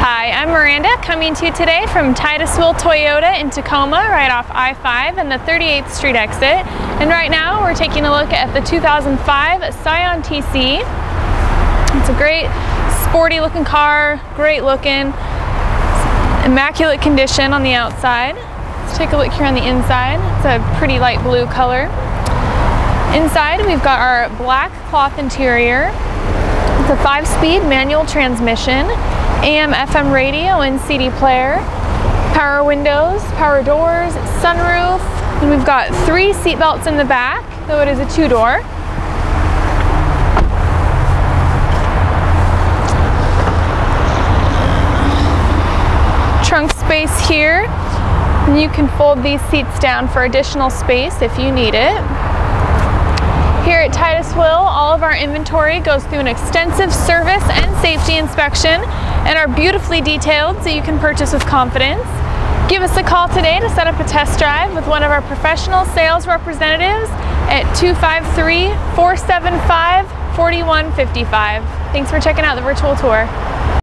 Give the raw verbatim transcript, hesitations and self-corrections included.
Hi, I'm Miranda, coming to you today from Titus-Will Toyota in Tacoma, right off I five and the thirty-eighth Street exit. And right now we're taking a look at the two thousand five Scion T C. It's a great sporty looking car, great looking, immaculate condition on the outside. Let's take a look here on the inside. It's a pretty light blue color. Inside we've got our black cloth interior. It's a five-speed manual transmission. A M F M radio and C D player, power windows, power doors, sunroof, and we've got three seat belts in the back, though it is a two-door. Trunk space here, and you can fold these seats down for additional space if you need it. Here at Titus-Will, all of our inventory goes through an extensive service and safety inspection and are beautifully detailed so you can purchase with confidence. Give us a call today to set up a test drive with one of our professional sales representatives at two five three, four seven five, four one five five. Thanks for checking out the virtual tour.